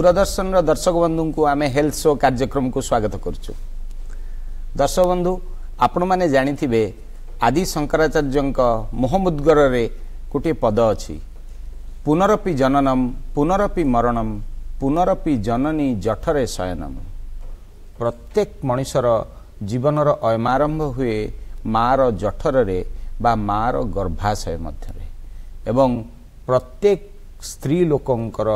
दूरदर्शन दर्शक बंधु को आम हेल्थ शो कार्यक्रम को स्वागत करुचु। दर्शक बंधु आपण मैंने जाथे आदि शंकराचार्य मोहमुद्गर गोटे पद अच्छी पुनरपि जननम पुनरपि मरणम पुनरपि जननी जठरे शयनम। प्रत्येक मनुष्यर जीवनर अयमारंभ हुए मार जठर बा मार गर्भाशय मध्य एवं प्रत्येक स्त्री लोकंकर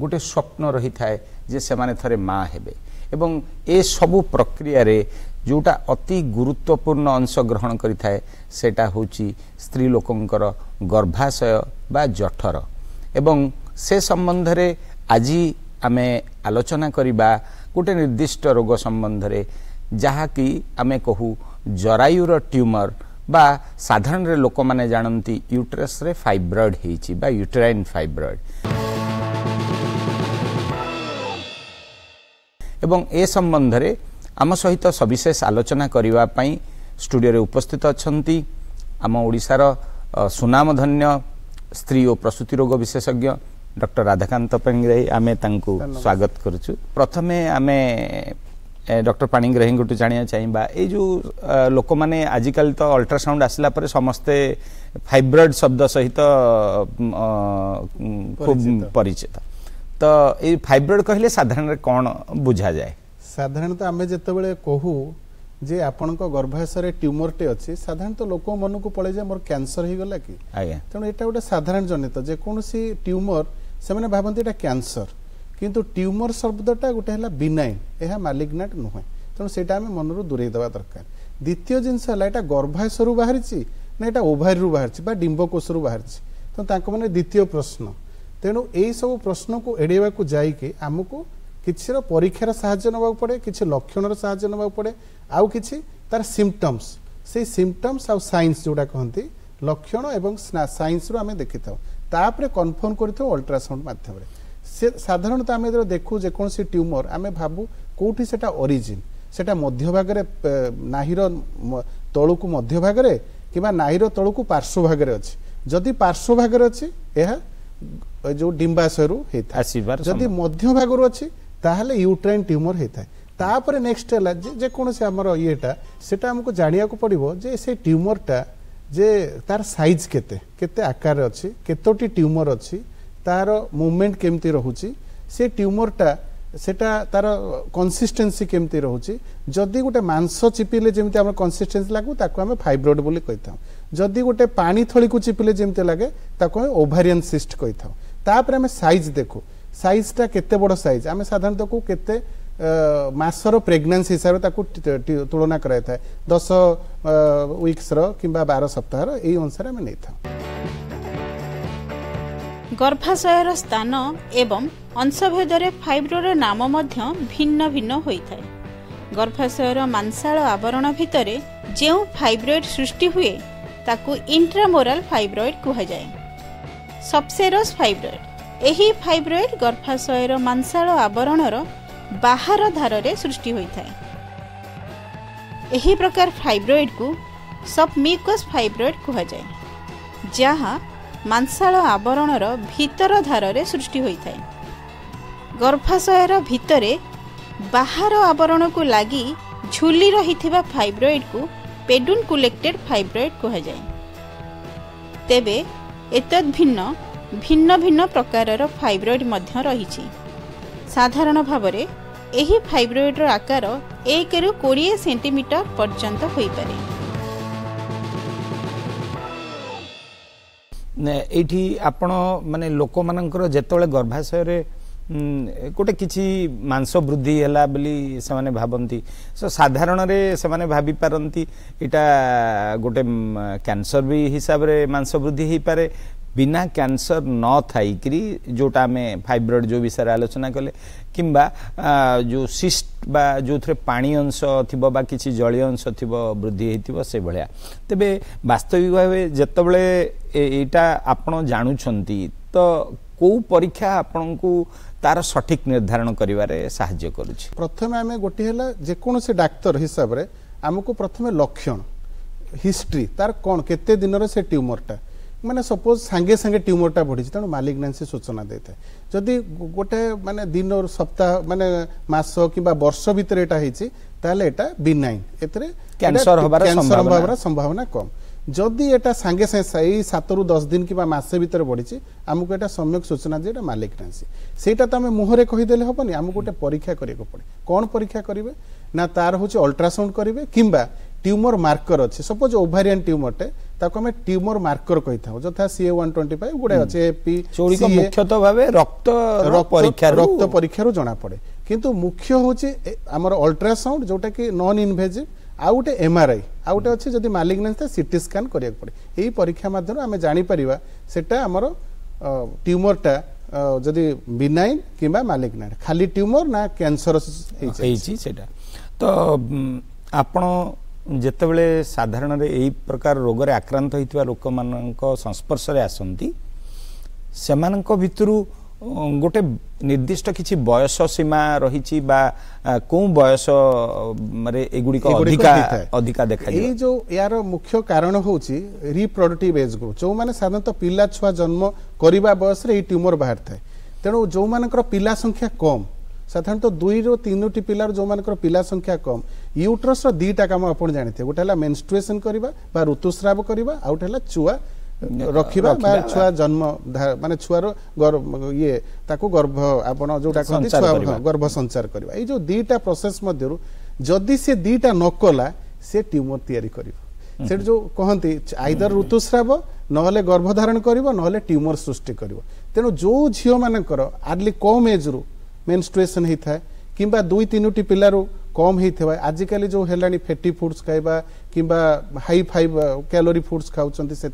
गोटे स्वप्न रही थाए जे सेमाने थरे माँ हेबे एवं ए सबु प्रक्रिया रे जोटा अति गुरुत्वपूर्ण अंश ग्रहण करी थाए सेटा होची स्त्री लोकंकर गर्भाशय बा जठर। एवं से संबंध रे आजी आमे आलोचना करिबा गोटे निर्दिष्ट रोग संबंध रे जहा कि आमे कहू जरायुर ट्यूमर बा साधारण रे लोक माने जानंती यूट्रस रे फाइब्रॉइड हेची बा यूट्राइन फाइब्रॉइड एवं ए संबंध रे आम सहित सविशेष आलोचना करिवा पई स्टूडियो रे उपस्थित अछंती आम ओडिसार सुनामधन्य स्त्री और प्रसूति रोग विशेषज्ञ डॉक्टर राधाकांत पाणिग्राही। आमे तांकु स्वागत करुचु। प्रथमे आमे डॉक्टर पाणिग्राही को जानिया चाहिबा ए जो लोक माने आजिकल तो अल्ट्रासाउंड आसिला परे समस्ते फाइब्रॉइड शब्द सहित खूब परिचित। तो ये फाइब्रॉइड कहले साधारण कौन बुझा जाए? साधारण तो आम जिते कहू जे आपण गर्भाशय ट्यूमर टे अच्छी साधारण तो लोक मन को पड़े जाए मोर कैंसर हो गला कि तेणु यहाँ गोटे साधारण जनित जेकोसी ट्यूमर से मैंने भावती यहाँ कैंसर किंतु ट्यूमर शब्दटा गोटे बिनाइन यह मालिग्नाट नुहे तेणु से मन रू दूरे दवा दरकार। द्वितीय जिनस गर्भाशय बाहरी ना यहाँ ओभारी बाहरी डिंबकोश रु बाहरी तो मैंने द्वितीय प्रश्न तेणु यही सब प्रश्न को एड़ेवा को जाइए आमको किसी परीक्षार साहाय्य नबाक पड़े किसी लक्षण साहाय्य नबाक पड़े आउ किसी तार सिम्पटम्स से सिम्पटम्स आउ साइंस जोड़ा कहते लक्षण एवं साइंस रू आम देखी थापर कनफर्म कर अल्ट्रासाउंड मध्यम से साधारणतः आम जो देखू जेकोसी ट्यूमर आम भावु कौटी से ओरिजिन सेटा मध्य भागरे नाहीर तलू को मध्य भागरे कि नाहीर तलू को पार्श्व भागरे अच्छी जदि पार्श्व भागरे अच्छी यह जो डिंबाशय जदि मध्य भाग रु अच्छी ताहले यूट्राइन ट्यूमर होता है। तापर नेक्स्ट है जेकोसी जे आमर येटा सेटा हमको जानिया को पड़ो जे से ट्यूमरटा जे तार साइज केते आकार अच्छी केतोटी ट्यूमर अच्छी तार मूवमेंट केमती रोचे से ट्यूमरटा सेटा तार कंसिस्टेंसी केमती रोचे जदि गोटे मांस चिपिले जमी आम कंसिस्टेंसी लागू ताको आम फाइब्रॉइड बोली कही था जदि गोटे पानी थली को चिपिले जमी लगे ताको आम ओभारियन सिस्ट कही था। तापर आम साइज देखू साइजटा केते बड़ साइज आम साधारणतः को केते मासर प्रेगनेंसी हिसाब से तुलना कराई था 10 वीक्स कि 12 सप्ताह यही अनुसार आम नहीं था। गर्भाशयर स्थान एवं अंशभेदरे फाइब्रोर नाम मध्य भिन्न भिन्न होता है। गर्भाशयर मांसाल आवरण भितर जो फाइब्रोइड सृष्टि हुए ताकू इंट्रामोराल फाइब्रोइड कहा जाए। सबसेरस फाइब्रोइड यही फाइब्रोइड गर्भाशयर मांसाल आवरणर बाहर धारे सृष्टि होता है। यही प्रकार फाइब्रोइड को सबम्यूकस फाइब्रोइड कहा जाए जहाँ मांसाल आवरणर भीतर धारे सृष्टि होता है। गर्भाशयर भितरे बाहर आवरण को लगी झूली रही फाइब्रोइड को पेडुनकुलेक्टेड फाइब्रोइड कहुए। तेबे एतद् भिन्न भिन्न भिन्न प्रकारर फाइब्रोइड मध्य रही। साधारण भावरे एही फाइब्रोइडर आकार 1 रु 20 सेंटीमीटर पर्यंत होई पारे। एठी आपण माने लोक मानकर जेतोले गर्भाशय रे गोटे किसी मांस वृद्धि है बोली से माने भावती सो साधारण रे से माने भाभी पारंती इटा गोटे कैंसर भी हिसाब रे मांस वृद्धि हो पारे बिना कैंसर न थाई करी जोटा में फाइब्रोइड जो विषय आलोचना कले किंबा जो सिस्ट बा जो थे पानी अंश थिबो बा किसी जलीय अंश थिबो वृद्धि हेतिबो से भलिया। तबे वास्तविक भाव जतबले एटा आपण जानुछंती तो को परीक्षा आपण को तार सठिक निर्धारण करिवारे सहाय्य करूची। प्रथमे आमे गोटी हला जेकोसी डाक्टर हिसाब रे आमको प्रथमे लक्षण हिस्ट्री तार कोन केते दिन रे से ट्यूमरटा माने सपोज सांगे सांगे ट्यूमरटा बढ़ी तेणु मालिग्नान्सी सूचना दे था जदि गोटे माने दिन और सप्ताह माने मास कि वर्ष भितर एटा हेछि ताले एटा बिनाइन एतरे कैंसर होबार संभावना कम। जदि एटा सांगे सांगे 7 ରୁ 10 दिन कि मासे भितर बढ़ी आमको एटा सम्यक सूचना जे एटा मालिग्नान्सी सेटा तो आम मुहरे कहीदेले हेबनी आमको गोटे परीक्षा करके पड़े। कौन परीक्षा करेंगे ना तार हूँ अल्ट्रासाउंड करेंगे किंबा ट्यूमर मार्कर अच्छे सपोज ओभारियन ट्यूमरटे ताको ट्यूमर मार्कर कही था जथा CA-125 गुडे अच्छे एपी मुख्यतः भाव रक्त परीक्षा जना पड़े किंतु मुख्य हूँ आमर अल्ट्रासाउंड जोटा कि नॉन इनवेजिव आउ गोटे MRI आउ गोटे अच्छे जदि मालिग्नान्सी सीटी स्कैन करिया पड़े। यही परीक्षा माध्यम आम जापर सेटा आमर ट्यूमरटा जदि बिनाइन किंबा मालिग्नान्ट खाली ट्यूमर ना कैंसर सेटा तो आपण जेतेबेले साधारण यही प्रकार रोग रे आक्रांत होइतिबा लोक मानक संस्पर्श रे आसंती सेमानक भितरु गोटे निर्दिष्ट किछि बयस सीमा रहिछि बा को बयस रे एगुडी को अधिका देखाइ ए जो यार मुख्य कारण होछि रिप्रोडक्टिव एज ग्रुप जो माने साधारणतः पिला छुआ जन्म करिबा बयस रे ई ट्यूमर बाहर थाए तेणु जो मानकर पिला संख्या कम साधारणतः 2 ରୁ 3 पिलार जो मानकर पिला संख्या कम यूट्रस दीटा काम आप जानते गोटे है मेन्स्ट्रुएसन करवा ऋतुस्राव करवा आउ गोटे छुआ रखा छुआ जन्म माने छुआर ये गर्भ आप जोटा कहते गर्भ संचार करवा ये जो दीटा प्रोसेस मध्य जदि से दीटा नकला से ट्यूमर तैयारी कर से जो कहते आईदर ऋतुस्राव ना गर्भधारण कर ट्यूमर सृष्टि कर तेणु जो झील मानक आर्ली कम एज्रु मेन्स्ट्रुएसन होता है किंबा 2-3 पिलारू कम होता है आजिकल जो है फैटी फुड्स खाइबा किंबा हाई फाइव कैलोरी फुड्स खाऊँच से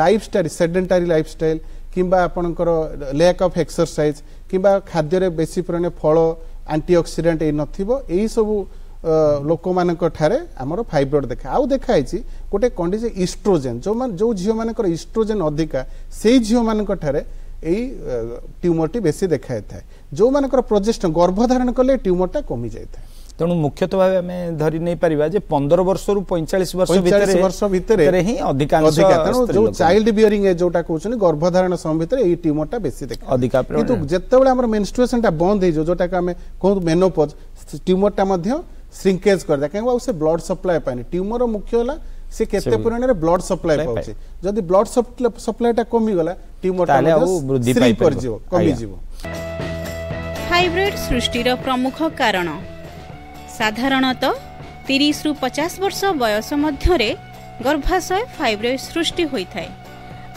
लाइफस्टाइल सेडेंटरी लाइफस्टाइल किंबा आपणकर लैक ऑफ एक्सरसाइज किंबा खाद्य बेसी परिमाण फल एंटीऑक्सीडेंट ये नथिबो एही सबु लोक मानक ठारे आमर फाइब्रोड देखा आउ देखाई गोटे कंडीशन इस्ट्रोजेन जो झील मानक इस्ट्रोजेन अधिका से झील मानक ठारे यही ट्यूमरटी बेसी देखा था जो मानकर प्रोजेस्टन गर्भधारण कले ट्यूमरटा कमी जाए तेणु मुख्यतः भाव आम धरी नहीं पारे 15 ରୁ 45 वर्ष भितर ही अधिकांश जो चाइल्ड बियरिंग एज जोटा कहते हैं गर्भधारण समय भितर यही ट्यूमरटा बेसी देखा अधिका किंतु जेतेबेले आमर मेन्स्ट्रुएशनटा बंद हो जोटा को आम कहू मेनोपोज ट्यूमरटा मध्य श्रिंकेज कर दे कहीं से ब्लड सप्लाई पाए ट्यूमर मुख्य है से केते पुराने ब्लड सप्लाई पाउछे जदि ब्लड सप्लाईटा कमी गला ट्यूमर ताले वृद्धि पाइ परजिवो कमी जिवो। फाइब्रोइड सृष्टि रो प्रमुख कारण साधारणतः 30 रु 50 वर्ष वयस मध्य रे गर्भाशय फाइब्रोइड सृष्टि होइथाय।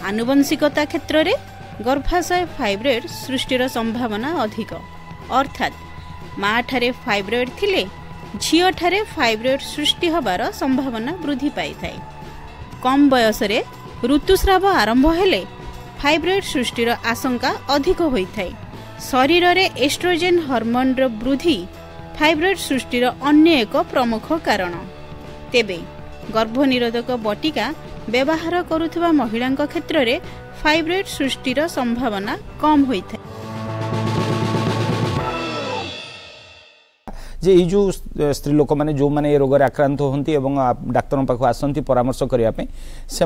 आनुवंशिकता क्षेत्र रे गर्भाशय फाइब्रोइड सृष्टि रो संभावना अधिक अर्थात मा ठारे फाइब्रोइड थिले झील ठारे फाइब्रोइड सृष्टि हबार संभावना वृद्धि पाई थाए। कम बयस रे ऋतुस्राव आरंभ हेले फाइब्रोइड सृष्टिर आशंका अधिक होइथाए। शरीर रे एस्ट्रोजेन हार्मोन रो वृद्धि फाइब्रोइड सृष्टिर अन्य एक प्रमुख कारण। तेबे गर्भनिरोधक बटिका व्यवहार करुवा महिला क्षेत्र में फाइब्रोइड सृष्टिर संभावना कम होइथाए। जे ये जो स्त्री लोक मैंने जो मैंने रोग रे आक्रांत होती डाक्तर पाख आसती परामर्श करने से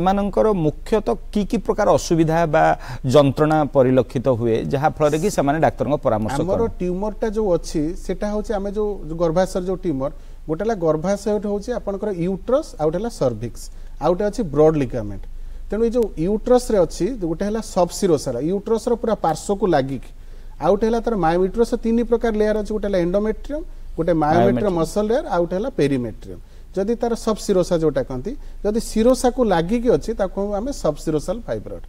मुख्यतः की प्रकार असुविधा बा जंत्रणा परिलक्षित हुए जहाँ फल कि डाक्तर परामर्श आमर ट्यूमरटा जो अच्छी सेटा हूँ आम जो गर्भाशय जो ट्यूमर गोटे गर्भाशय हूँ आपंकर यूट्रस आउ गोटे सर्भिक्स आउ गोटे अच्छी ब्रॉड लिगामेंट तेणु ये जो यूट्रस अच्छी गोटे है सबसिरोसा यूट्रस पूरा पार्श्व को लगिक आउ गोटे तरह मायोयूट्रस 3 प्रकार लेयर अच्छे गोटे एंडोमेट्रियम गोटे मायोमेट्रियम मसल लेयर आउट है पेरीमेट्रियम जदि तार सब सिरोसा जोटा कहती जदि सिरोसा को लगिकी अच्छी आम सब सिरोसाल फाइब्रोइड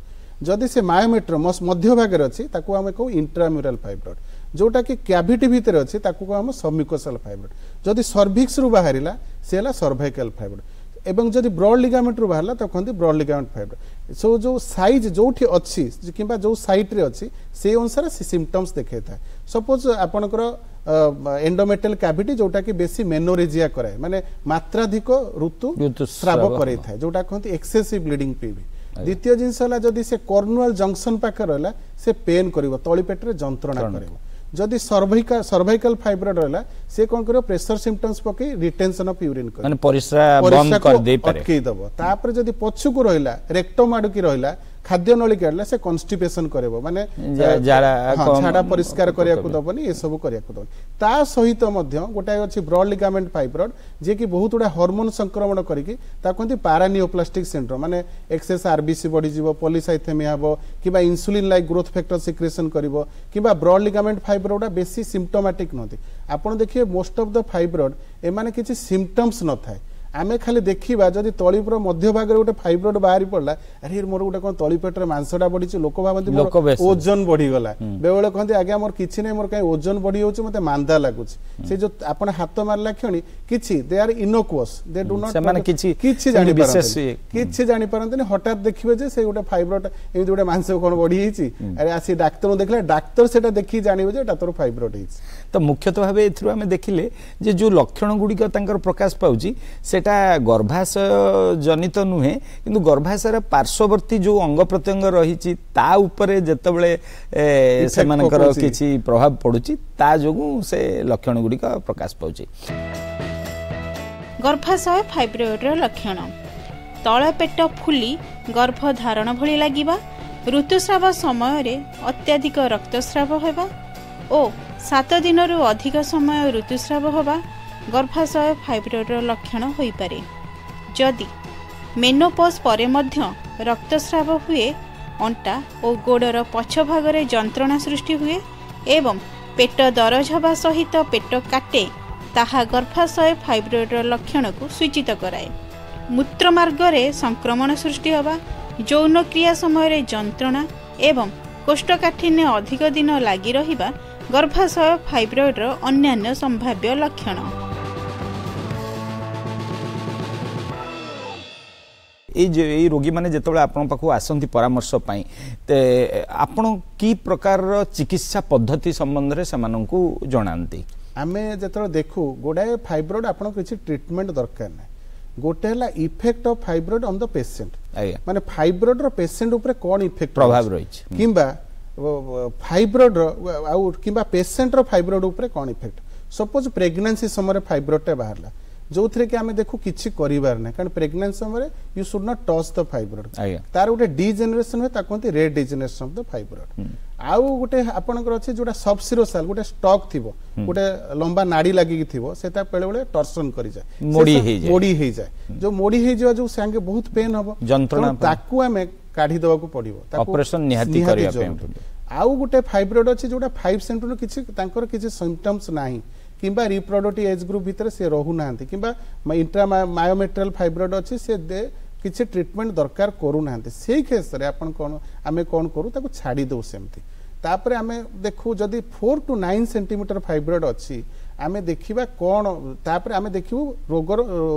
जदि से मायोमेट्रियम मध्य भागे अच्छी आम कहू इंट्राम्यूराल फाइब्रोइड जोटा कि कैविटी भितर अच्छी आम सबम्यूकोसाल फाइब्रोइड जदि सर्भिक्स रु बाहर सी है सर्वाइकल फाइब्रोइड एवं जदि ब्रॉड लिगामेंट रु बाहर तो कहते ब्रॉड लिगामेंट फाइब्रोइड सो जो साइज जोठी अच्छी किंबा जो साइट्रे अच्छी से अनुसार सिम्पटम्स देखाई था। सपोज आपणकर एंडोमेटल कैविटी जोटा कि बेसी मेनोरेजिया कराए माने मात्राधिक ऋतु स्राव कराई था जोटा कहते एक्सेसिव ब्लीडिंग पीवी। द्वितीय जिनस जदि से कर्नुअल जंक्शन पाखे रहा से पेन कर तली पेट रे जंत्रणा कर जदि सर्वाइकल फाइब्रोड रहला से कोन करियो प्रेशर सिम्पटम्स पके रिटेंशन ऑफ यूरिन कर माने परिस्रा बंद कर दे पारे अटके दबो तापर जदि पच्छु को रहला रेक्टम आडु की रहला खाद्य नली केडला से कॉन्स्टिपेशन करबो माने जाडा छाडा परिस्कार करिया को दबनी ए सब करिया को दबनी ता सहित मध्य गोटा अछि ब्रॉड लिगामेंट फाइब्रोड जे कि बहुत उडा हार्मोन संक्रमण करिकि ता कोनति पैरानियोप्लास्टिक सिंड्रोम माने एक्सेस आरबीसी बॉडी जीवो पॉलीसाइथेमिया हबो किबा insulin like growth factor secretion करबो किबा ब्रॉड लिगामेंट फाइब्रोडा बेसी सिम्पटोमैटिक नथि आपण देखिए मोस्ट ऑफ द फाइब्रोड ए माने किछि सिम्पटम्स न थाय आमे खाली देखा जब तलीपुर मध्य भाग में गोटे फाइब्रोड बाहरी पड़ा अरे मोर गोटे कौन तलीपेटर मांसटा बढ़ी लोक भावती ओजन बढ़ीगला बेले कहते आज्ञा मोर किसी ना मोर कहीं ओजन बढ़ी हो मत मांदा लगुच से जो आप हाथ मारा क्षणी किसी they are innocuous they do not किसी जानी पारंतनी हठात देखिए से गोटे फाइब्रोड एम गोटे मांस कौन बढ़ी अरे आसी डाक्तर को देखला डाक्तर से देखिए जानवे तोर फाइब्रोड हो तो मुख्यतः भाव एम देखिले जो लक्षण गुड़िक प्रकाश पाँच गर्भाशय जनित नुहे किंतु गर्भाशयर पार्श्ववर्ती जो अंग प्रत्यंग रही ता उपरे जेतबले सेमानकर किछि प्रभाव पड़ुछि ता जोगु से लक्षण गुडी का प्रकाश पाउछि। गर्भाशय फाइब्रोइड रो लक्षण तळ पेट फुली गर्भ धारण भली लागिबा ऋतुस्राव समय रे अत्यधिक रक्तस्राव हेबा ओ 7 दिन रो अधिक समय ऋतुस्राव हेबा गर्भाशय फाइब्रोइड लक्षण होई पारे। जदि मेनोपोज परे मध्य रक्तस्राव हुए अंटा और गोड़र पछ भाग रे जंत्रणा सृष्टि हुए एवं पेट दरज हवा सहित पेट काटे ताहा गर्भाशय फाइब्रोइड लक्षण को सूचित कराए। मूत्रमार्ग रे संक्रमण सृष्टि हवा यौन क्रिया समय रे जंत्रणा एवं कोष्ठकाठिन्य अधिक दिन लगी रहिबा गर्भाशय फाइब्रोइड अन्यान्य संभाव्य लक्षण। ये रोगी मैंने जितेबाला आपण पाखु आसंती परामर्श पाई ते आपण की प्रकार चिकित्सा पद्धति संबंध रे समानंकु जणांती आमे जतरो देखु गोडाए फाइब्रोइड आपण किछि ट्रीटमेंट दरकार ना गोटे हला effect of fibroid on the patient आय माने फाइब्रोइड रो पेशेंट ऊपर कोन इफेक्ट प्रभाव रही छि किबा फाइब्रोइड आउ किबा पेशेंट रो फाइब्रोइड ऊपर कोन इफेक्ट सपोज प्रेगनेंसी समय फाइब्रोइड बाहरला जो थे कि आम देखू किसी करना कारण प्रेगनेंसी समय you should not touch the fibroid तार गोटे डिजेनरेशन हुए कहते red degeneration of the fibroid आउ गोटे आपंकर अच्छे जोटा सबसिरोसाल गोटे स्टक थी गोटे लंबा नाड़ी लगे से बेले बेले टर्सन कर जाए मोड़ी हो जाए जो मोड़ी हो जो सांगे बहुत पेन हम जंत्रणा काढ़ी देवाकू पड़िबो ऑपरेशन निहाती करिया पेन आउ गोटे फाइब्रोड अछि जोटा 5 सेंटर किछि तांकर किछि सिम्पटम्स नाही किबा रिप्रोडक्टिव एज ग्रुप भीतर से रहू नांती किबा इंट्रा मायोमेट्रल फाइब्रोड अछि से किछि ट्रीटमेंट दरकार करू नांती सेही केस रे आपण कोन आमे कोन करू ताकू छाडी दो सेमती तापर आमे देखू जदी 4 टू 9 सेंटीमीटर फाइब्रोड अछि आमे देखिबा कोन तापर आमे देखिबो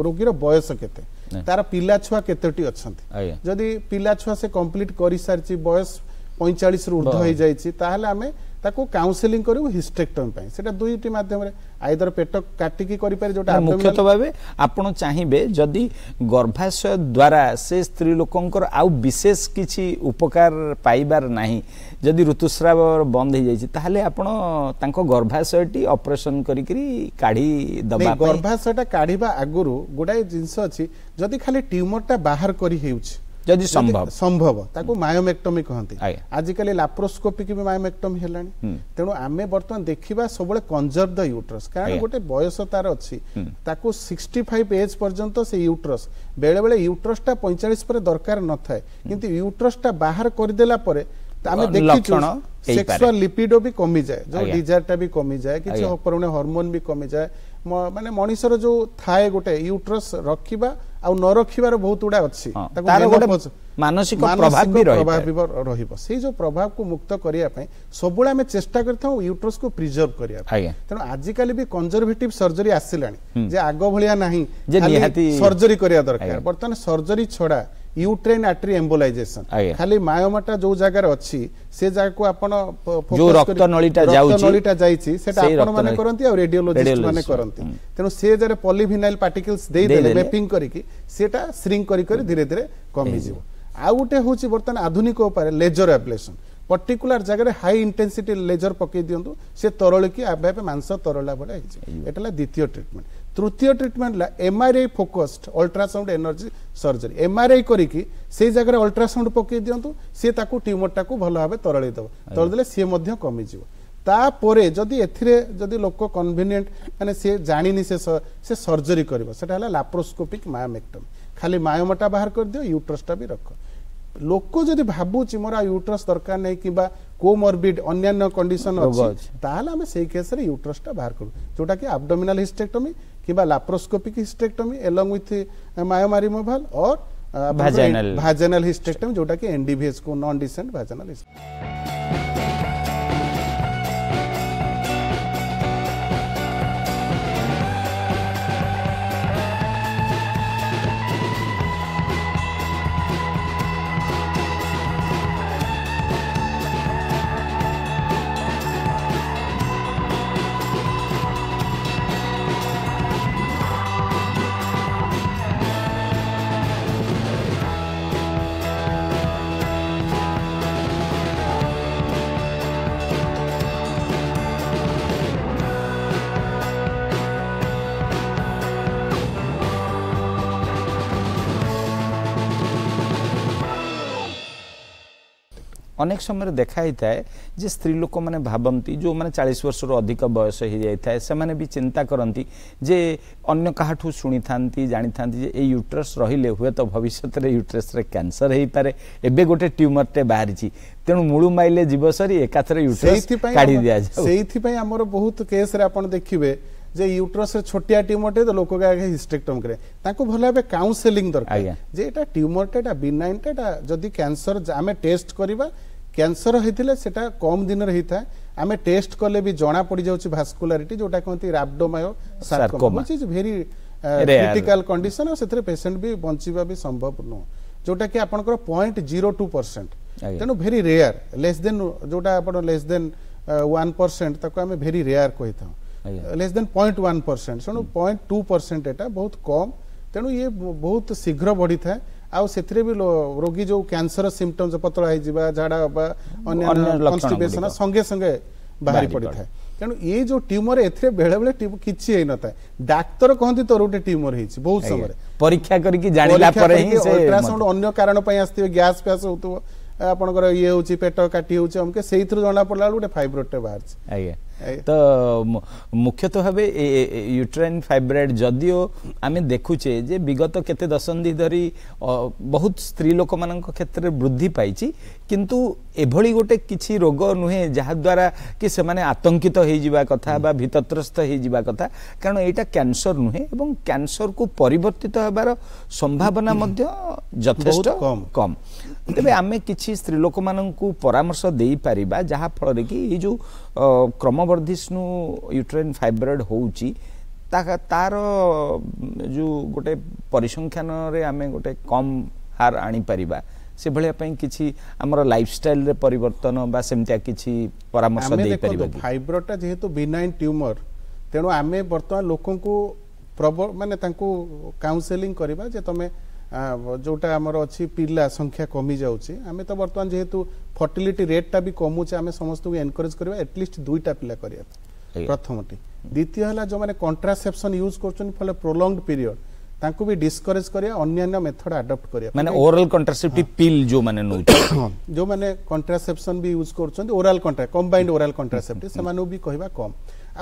रोगीर बयस केते तार पिला छुआ केतोटी अछंती जदि पिला छुआ से कंप्लीट करि सारची बयस 45 रु ऊर्ध्व हो जाइची ताहले आमे ताको काउंसलिंग करू हिस्टेक्टमी पई सेटा दुईटी माध्यम रे आइदर पेट काटिकी करि पारे जोटा मुख्यतः भाबे आपण चाहिबे जदि गर्भाशय द्वारा से स्त्री लोकंकर आउ विशेष किछि उपकार पाइबार नाही जदि ऋतुस्राव बंद हो जाइची ताहले आपण तांको गर्भाशयटी ऑपरेशन करि करी काढी दबा पई गर्भाशयटा काढीबा आगुरु गोडाय जिंस अछि जदि खाली ट्यूमरटा बाहर करि हेउछि जदि संभव ताको मायोमेक्टमी कहते आजिकल लाप्रोस्कोपी की मायोमेक्टमी है तेणु आम बर्तमान देखा सब कंजर्व द यूट्रस कारण गोटे बयस तार अच्छी 65 एज पर्यंत से यूट्रस बेले बेले यूट्रसटा 45 पर दरकार न थाए किंतु यूट्रसटा बाहर करदेला आम देखी सेक्सुअल लिपिडो भी कमी जाए जो डिजायरटा भी कमी जाए किसी अपरमण हार्मोन भी कमी जाए माने मनीषर जो थाए गोटे यूट्रस रखिबा आ न रखिबार बहुत उडा अछि तार गोटे मानसिक प्रभाव भी रहिबो से जो प्रभाव को मुक्त करिया पई सबुला में चेष्टा करथौ यूट्रस को प्रिजर्व करिया तनो आज काली भी कंजर्वेटिव सर्जरी आसिलानी जे आगो भलिया नाही जे निहाती सर्जरी करिया दरकार बर्तन सर्जरी छोडा यूट्रेन आट्री एम्बोलाइजेशन खाली मायोमाटा जो जगार अच्छी से जगह को आपण जो रक्त नलीटा जाउची सेटा आपण माने करंती आ रेडियोलॉजिस्ट माने करंती तेनु से जरे पॉलीविनाइल पार्टिकल्स दे देले मैपिंग करी कि सेटा श्रिंक करी करी धीरे धीरे कमी जीव आ उठे होची बर्तन आधुनिक उपाय लेजर एब्लेशन पर्टिकुलर जगह हाई इंटेंसिटी लेजर पकई दिंतु से तरलिकी आबे मांस तरला भाई यहाँ द्वितीय ट्रिटमेंट। तृतीय ट्रिटमेंट है MRI focused ultrasound energy surgery. MRI करके से जगह अल्ट्रासाउंड पकई दिंतु सी ट्यूमरटा को भल भाव तरल तरदे सी कमिज। तापर जदि एदी लोक कन्भिनिएंट मैंने सी जानी से सर्जरी कर लाप्रोस्कोपिक मायोमेक्टमी खाली मायोमटा बाहर कर दियो यूट्रसटा भी रख। लोक जदि भावुची मोर यूट्रस दरकार नहीं कि कोमोरबिड अन्यान्य कंडीशन अच्छी ताहले आम से केस रे यूट्रसटा बाहर करूँ जोटा कि एब्डोमिनल हिस्टेक्टोमी कि laparoscopic hysterectomy along with myoma removal और भाजेनाल हिस्टेक्टोमी जोटा कि एनडीवीएच को नॉन डिसेंट भाजेनाल हिस्टेक्टोमी। अनेक समय देखाई थाए जे स्त्रीलोक मैंने भावती जो मैंने 40 वर्ष रो अधिक बयस हो जाए से मैंने भी चिंता करती जे अन्य काहाठू शुणी था जानी था ये यूट्रस रहिले हुए तो भविष्य में यूट्रस रे कैंसर हो पारे। एबे गोटे ट्यूमर टे बाहरी तेणु मुलू माइले जीव सरी एकाथरे यूट्रस काढ़ी दिया जाए। आमर बहुत केस रे आपण देखिबे जे यूट्रस छोटिया ट्यूमर टे तो लोक हिस्टेक्टम करे ताको भला बे काउंसलिंग दरकार जे एटा ट्यूमर टेटा बिनाइन टेटा जदि कैंसर आमे टेस्ट करबा कैंसर होता सेटा कम दिन होता है आम टेस्ट कले भी जना पड़ जाऊँ भास्कुलारिटी जोटा कहते rhabdomyosarcoma is very critical condition और से पेसेंट भी बंचवा भी संभव नुह जोटा कि आपंकर 0.02% तेणु भेरी रेयर लेस देन जोटा आप लेस देन 1% आम भेरी रेयर कही था लेस देन 0.1% तेणु 0.2% एटा बहुत कम तेणु ये बहुत शीघ्र बढ़ी था आउ से भी रोगी जो कैंसर सिम्पटम्स पतला हो झाड़ा कन्स्टिपेशन संगे संगे बाहरी पड़ी था तेणु ये जो ट्यूमर एथे बेले बेले किसी होना था डाक्तर कहते तोर गोटे ट्यूमर हो बहुत समय परीक्षा करके अल्ट्रासाउंड अन्य कारण गैस फैस हो आपंकर ये हूँ पेट काटी हूँ अमके से जना पड़ा गोटे फाइब्रोड बाहर तो मुख्यतः भाव यूट्राइन फाइब्रॉइड जदियो आम देखुचे जे विगत केते दशंधि धरी बहुत स्त्री लोक मान क्षेत्र वृद्धि पाई किंतु एभली गोटे किसी रोग नुहे जहाद्वारा कि से माने आतंकित हो जावा कथा बा भीतत्रस्त हो जावा कथा कारण एटा कैंसर नुहे एवं कैंसर को परिवर्तित होबार संभावना मध्य यथेष्ट कम। तेबे आम किसी स्त्री लोक मान को परामर्श दे पारिबा जहा फल कि ये जो क्रम वर्धिष्णु यूट्राइन फाइब्रॉइड होउची तार जो गोटे परिसंख्यान रे आमे गोटे कम हार आनी परिबा से भले अपन किछि हमर लाइफस्टाइल रे परिवर्तन बा सेमतिया किछि परामर्श दे परिबा। फाइब्रोटा जेहेतु बिनाइन ट्यूमर तेणु आमे वर्तमान लोकन को माने तांको काउंसलिंग करबा जे तमे जोटा आमर अच्छी पिला संख्या कमी जाऊँगी आम तो बर्तमान जेहेतु फर्टिलिटी रेटा भी कमुचे आम समस्त को एनकरेज करवा एटलिस्ट दुईटा पिला करवा प्रथमटी। द्वितीय है जो मैंने कंट्रासेप्शन यूज कर प्रोलंगड पीरियड तांको भी डिस्करेज करवा अन्य मेथड आडप्ट करवा माने ओरल कंट्रासेप्टिव पिल जो माने नो जो माने कंट्रासेप्शन भी यूज कर oral contra combined oral contraceptive से भी कहवा कम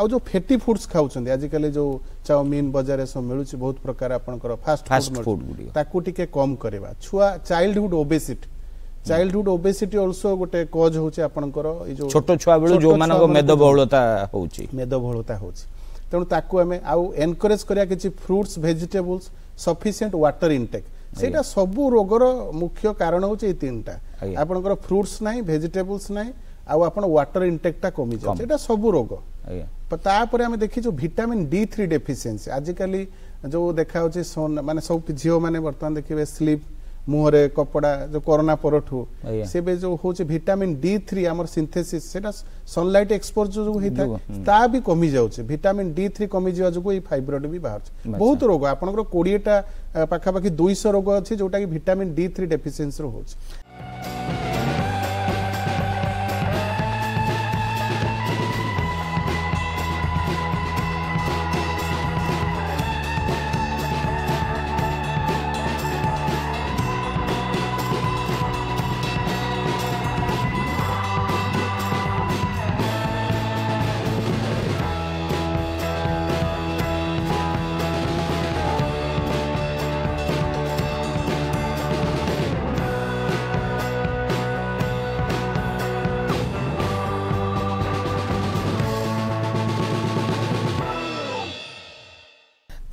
आउ जो फेटी फूड्स खाऊँ आजिकल जो चाउमीन बजार सब मिलूँ बहुत प्रकार आपंकर फास्ट फूड ताकू टिके कम करवा। छुआ चाइल्डहुड ओबेसिटी अल्सो गोटे कज होचे आपंकर जो छोट छुआ बेलू जो मानक मेदबहुलता होची तेणु ताकू आमे आउ एनकरेज करया किछि fruits vegetables sufficient water intake सेटा सबु रोगर मुख्य कारण होचे तीनटा आपनकर फ्रुट्स नाही वेजिटेबल्स नाही आउ आपण वाटर इनटेकटा कमी जाय सेटा सबु रोग। तापर आम देखी जो विटामिन D3 डेफिशिएंसी आजिकल जो देखा माने सब झील मैंने बर्तमान देखिए स्लीप मुहरे कपड़ा जो कोरोना पर से बे जो हूँ विटामिन D3 आम सिंथेसिस सनलाइट एक्सपोज जो होता है ता भी कमी जाऊँचे विटामिन D3 कमी जावा जो ये फाइब्रॉइड भी बाहर बहुत रोग आपंकर 20टा पाखापाखि 200 रोग अच्छे जोटा कि विटामिन D3 डेफिशिएंसी होची।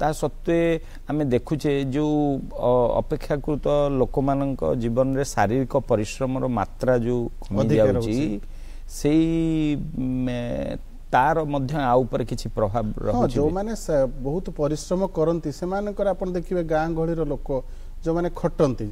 ता सत्वे आमे देखुचे जो अपेक्षाकृत लोक मान जीवन रे शारीरिक परिश्रम रो मात्रा जो कमी जाउची से तार मध्य आ ऊपर किछि प्रभाव रहउची। जो माने बहुत परिश्रम करंती से मानकर आपण देखिबे गां घोड़ी रो लोक जो माने खटंती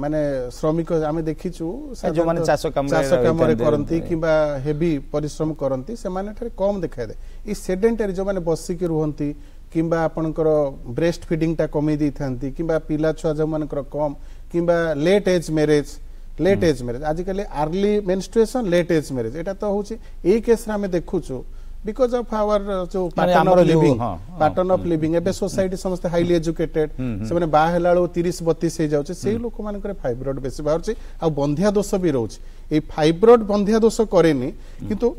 माने श्रमिक आमे देखिचू जो माने चासो काम रे करंती किबा हेवी परिश्रम करंती से माने थारे कम देखाय दे। ई सेडेंटरी जो माने बस्सी के रहंती किबा आपणकर ब्रेस्ट फीडिंग टा कमी दै थांती किबा पिला छुआ जो मानकर कम किबा लेट एज मैरिज आजिकल early menstruation late age marriage एटा तो होची ए केस रे आमे देखुचू बिकॉज ऑफ आवर जो पैटर्न ऑफ लिविंग ए सोसाइटी समस्त हाईली एजुकेटेड से माने बा हेलालो 30 32 हे जाउचे से लोक मान करे फाइब्रॉइड बेसी बाहरचे आ बंधिया दोष भी रहउचे। ए फाइब्रॉइड बंधिया दोष करेनी किंतु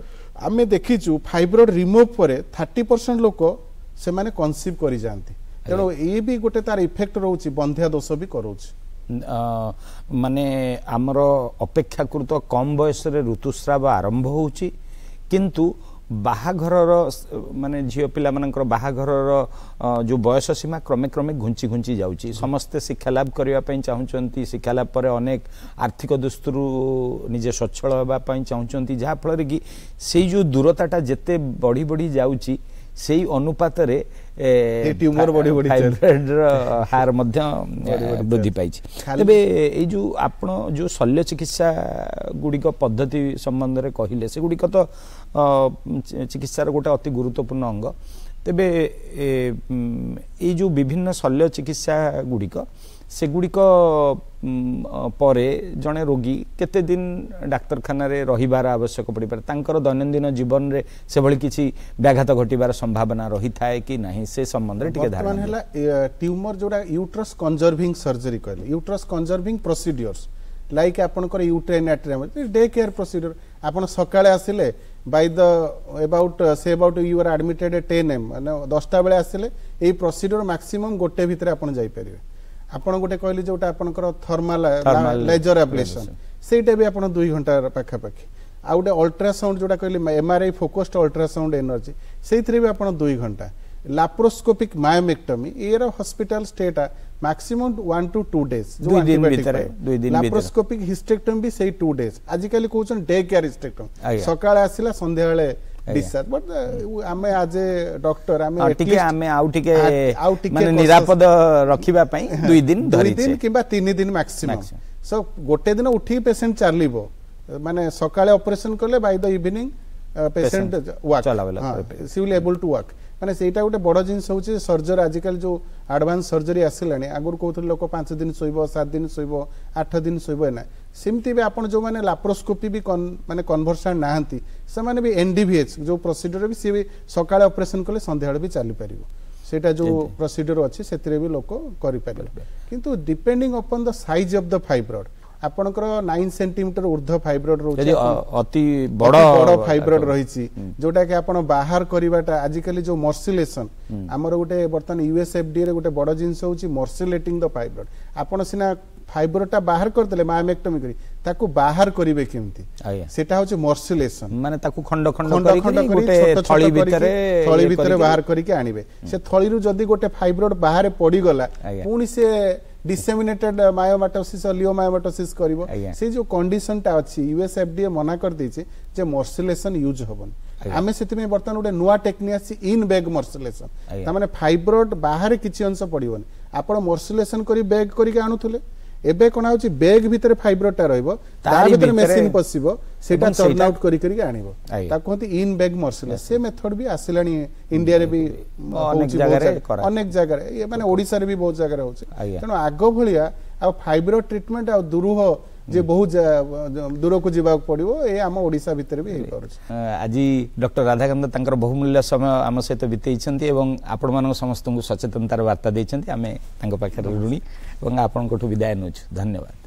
आमे देखिचू फाइब्रॉइड रिमूव परे 30% लोक से माने कंसीव करि जानती तेनो ए भी गोटे तार इफेक्ट रहउचे बंधिया दोष भी करउचे। माने आमर अपेक्षाकृत कम बयस रे ऋतुस्राव आरंभ होउची किंतु बाहाघर माने झियो पिला मानकर बाहाघर जो बयस सीमा क्रमे क्रमे घुंची जाउची। समस्ते शिक्षा लाभ करिया पई चाहुचंती शिक्षा लाभ पर अनेक आर्थिक दुस्तुरु निजे सच्छल होबा पई चाहुचंती जहा फल रे कि सेई जो दूरताटा जेते बढी जाउची सेई अनुपात रे ट्यूमर बॉडी हार मध्य वृद्धि पाई। तबे ए जो आपण जो शल्य चिकित्सा गुड़िक पद्धति संबंध में कहले से गुड़िक तो चिकित्सार गोटे अति गुरुत्वपूर्ण अंग। तेबे ए जो विभिन्न शल्य चिकित्सा गुड़िक से गुड़िक परे जने रोगी केते दिन डाक्तरखाना रे रहिबार आवश्यक पड़ी पर तांकर दैनंदिन जीवन रे से भली किछि व्याघात घटिबार संभावना रही थाए कि नाही से संबंध रे टिके धारणा हला ट्यूमर जोडा यूट्रस कंजर्विंग सर्जरी कहले। यूट्रस कंजर्विंग प्रोसीजर्स लाइक आपनकर uterine atrium day care procedure आपन सकाळे आसिले बाय द अबाउट से about you are admitted 10 AM माने 10टा बेले आसिले एई प्रोसीजर मैक्सिमम गोटे भितरे आपन जाई परिबे। आपण गोटे कहली जोटा आपनकर थर्मल लेजर एब्लेशन सेटा भी आपण 2 घंटा पाखा पाखी आ गोटे अल्ट्रासाउंड जोटा कहली एमआरआई फोकस्ड अल्ट्रासाउंड एनर्जी सेथरे भी आपण 2 घंटा लैप्रोस्कोपिक मायोमेक्टोमी एयर हॉस्पिटल स्टेटा मैक्सिमम 1 to 2 days दो दिन भीतर लैप्रोस्कोपिक हिस्टेक्टोमी भी सेई 2 days आजिकल कहउछन डे केयर हिस्टेक्टोमी सकाळ आसीला संध्या बेले डिस्चार्ज। बट आमे आज डॉक्टर आमे आउटिके माने निरापद रखिबा पई 2 दिन किबा 3 दिन मैक्सिमम सो गोटे दिन उठी पेशेंट चालिबो माने सकाळे ऑपरेशन करले by the evening patient walk she will able to walk माने सेटा गोटे बड़ जिनस होची सर्जरी। आजिकल जो एडवांस सर्जरी आसिलानी आगुर कोथले लोक 5 दिन सोइबो 7 दिन सोइबो 8 दिन सोइबो ना सिमती भी आपण जो माने लैप्रोस्कोपी भी माने कन्वर्सन नाहंती से माने भी एनडीवीएच जो प्रोसीजर भी से सकाळ ऑपरेशन करले संध्याळ भी चाली परिबो सेटा जो प्रोसीजर अछि सेतरे भी लोक करि परिबे। किंतु depending upon the size of the fibroid आपनकर 9 सेंटीमीटर ऊर्ध्व फाइब्रॉइड रहउची अति बडो फाइब्रॉइड रहिची जोटा के आपण बाहर करिवाटा आजिकली जो मर्सिलेशन हमर गोटे बर्तन यूएसएफडी रे गोटे बडो जिंस होउची मर्सिलेटिंग द फाइब्रॉइड। आपण सिना फाइब्रोटा बाहर करतले मायोमेक्टोमी करी ताकू बाहर करिवे केमती सेटा होची मर्सिलेशन माने ताकू खंड खंड करी गोटे थळी भितरे बाहर करी के आनिबे। से थळी रु जदी गोटे फाइब्रोड बाहर पड़ी गला पुनी से डिसेमिनेटेड मायोमाटोसिस और लियोमायोमाटोसिस करिवो से जो कंडीशन ता अछि यूएसएफडीए मना कर दैछि जे मर्सिलेशन यूज होबन। आमे सेति में बर्तन गोटे नुवा टेक्निक अछि इन बैग मर्सिलेशन ता माने फाइब्रोड बाहर किछि अंश पड़िवन आपण मर्सिलेशन करी बैग करी के आनुथले एबे कोना होछि बैग भीतर फाइब्रोटा रहइबो तार भीतर मशीन पसिबो सेटा टर्न आउट करी करी आनिबो ताको होति इन बैग मर्सिलेशन। से मेथड भी आसिलानी इंडिया रे भी अनेक जगह रे ये माने ओडिसा रे भी बहुत जगह रे होछि तनो आगो भलिया आ फाइब्रो ट्रीटमेंट आ दुरुह जे बहुत दूर को जीवा पड़ो ये आम ओडिशा भितर भी हो पारे। आज डॉक्टर राधाकांत तांकर बहुमूल्य समय आम सहित बितेइछंती एवं आपण मान समस्त को सचेतनतार वार्ता देइछंती आमे तांको पाखरे ऋणी एवं आपण कोठु विदाय नोछु धन्यवाद।